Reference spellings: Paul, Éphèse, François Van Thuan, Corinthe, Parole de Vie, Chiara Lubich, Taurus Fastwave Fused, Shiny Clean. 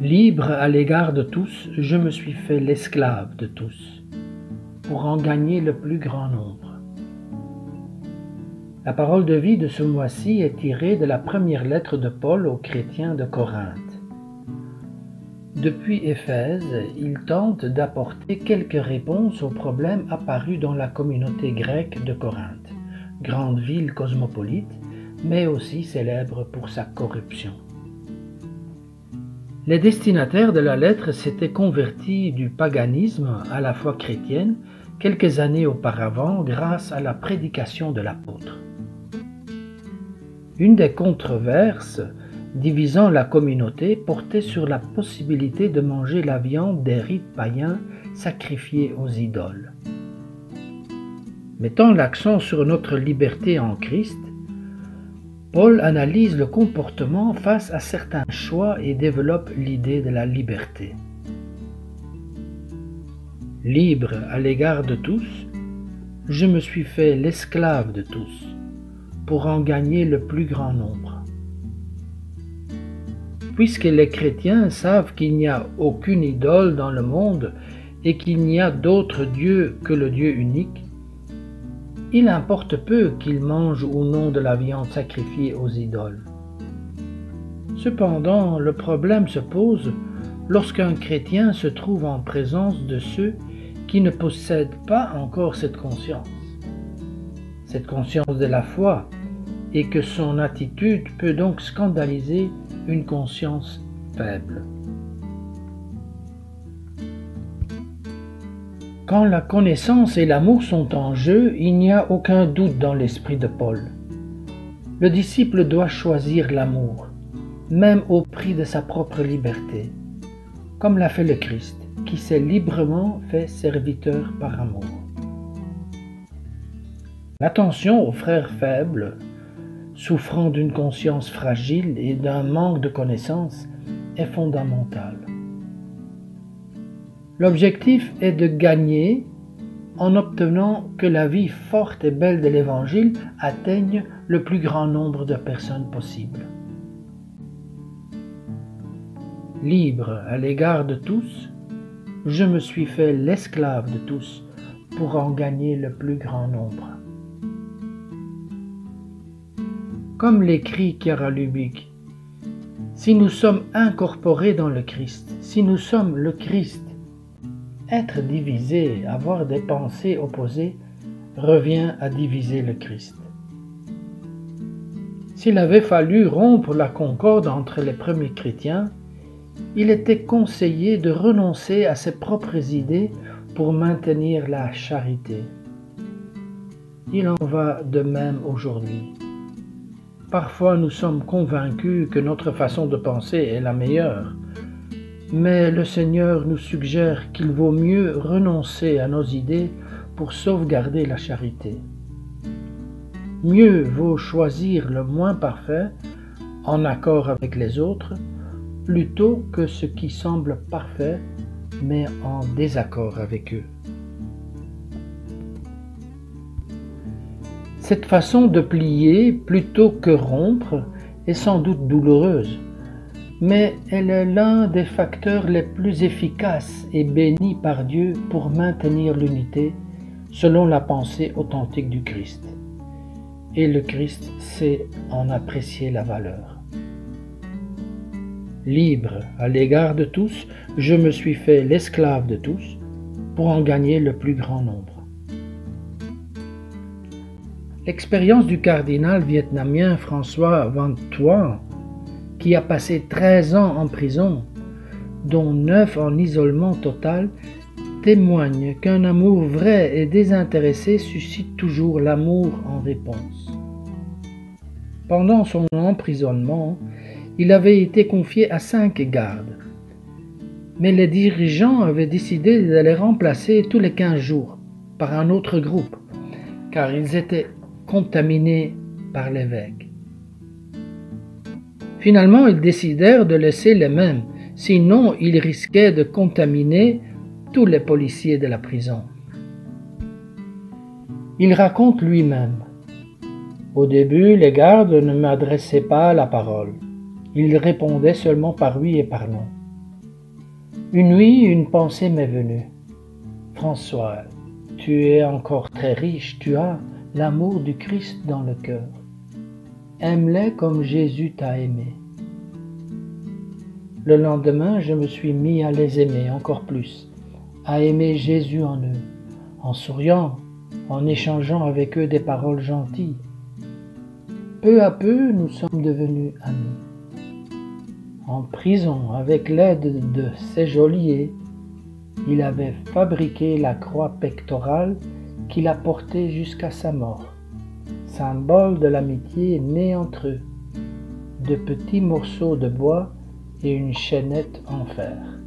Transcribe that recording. Libre à l'égard de tous, je me suis fait l'esclave de tous, pour en gagner le plus grand nombre. La parole de vie de ce mois-ci est tirée de la première lettre de Paul aux chrétiens de Corinthe. Depuis Éphèse, il tente d'apporter quelques réponses aux problèmes apparus dans la communauté grecque de Corinthe, grande ville cosmopolite, mais aussi célèbre pour sa corruption. Les destinataires de la lettre s'étaient convertis du paganisme à la foi chrétienne quelques années auparavant grâce à la prédication de l'apôtre. Une des controverses divisant la communauté portait sur la possibilité de manger la viande des rites païens sacrifiés aux idoles. Mettant l'accent sur notre liberté en Christ, Paul analyse le comportement face à certains choix et développe l'idée de la liberté. Libre à l'égard de tous, je me suis fait l'esclave de tous, pour en gagner le plus grand nombre. Puisque les chrétiens savent qu'il n'y a aucune idole dans le monde et qu'il n'y a d'autre Dieu que le Dieu unique, il importe peu qu'ils mangent ou non de la viande sacrifiée aux idoles. Cependant, le problème se pose lorsqu'un chrétien se trouve en présence de ceux qui ne possèdent pas encore cette conscience de la foi, et que son attitude peut donc scandaliser une conscience faible. Quand la connaissance et l'amour sont en jeu, il n'y a aucun doute dans l'esprit de Paul. Le disciple doit choisir l'amour, même au prix de sa propre liberté, comme l'a fait le Christ, qui s'est librement fait serviteur par amour. L'attention aux frères faibles, souffrant d'une conscience fragile et d'un manque de connaissance, est fondamentale. L'objectif est de gagner en obtenant que la vie forte et belle de l'Évangile atteigne le plus grand nombre de personnes possible. Libre à l'égard de tous, je me suis fait l'esclave de tous pour en gagner le plus grand nombre. Comme l'écrit Chiara Lubich, si nous sommes incorporés dans le Christ, si nous sommes le Christ, être divisé, avoir des pensées opposées, revient à diviser le Christ. S'il avait fallu rompre la concorde entre les premiers chrétiens, il était conseillé de renoncer à ses propres idées pour maintenir la charité. Il en va de même aujourd'hui. Parfois nous sommes convaincus que notre façon de penser est la meilleure, mais le Seigneur nous suggère qu'il vaut mieux renoncer à nos idées pour sauvegarder la charité. Mieux vaut choisir le moins parfait, en accord avec les autres, plutôt que ce qui semble parfait, mais en désaccord avec eux. Cette façon de plier plutôt que rompre est sans doute douloureuse, mais elle est l'un des facteurs les plus efficaces et bénis par Dieu pour maintenir l'unité selon la pensée authentique du Christ. Et le Christ sait en apprécier la valeur. Libre à l'égard de tous, je me suis fait l'esclave de tous pour en gagner le plus grand nombre. L'expérience du cardinal vietnamien François Van Thuan, qui a passé 13 ans en prison, dont 9 en isolement total, témoigne qu'un amour vrai et désintéressé suscite toujours l'amour en réponse. Pendant son emprisonnement, il avait été confié à 5 gardes, mais les dirigeants avaient décidé de les remplacer tous les 15 jours par un autre groupe, car ils étaient contaminés par l'évêque. Finalement, ils décidèrent de laisser les mêmes, sinon ils risquaient de contaminer tous les policiers de la prison. Il raconte lui-même : au début, les gardes ne m'adressaient pas la parole. Ils répondaient seulement par oui et par non. Une nuit, une pensée m'est venue. François, tu es encore très riche, tu as l'amour du Christ dans le cœur. Aime-les comme Jésus t'a aimé. Le lendemain, je me suis mis à les aimer encore plus, à aimer Jésus en eux, en souriant, en échangeant avec eux des paroles gentilles. Peu à peu, nous sommes devenus amis. En prison, avec l'aide de ses geôliers, il avait fabriqué la croix pectorale qu'il a portée jusqu'à sa mort, symbole de l'amitié née entre eux, de petits morceaux de bois et une chaînette en fer.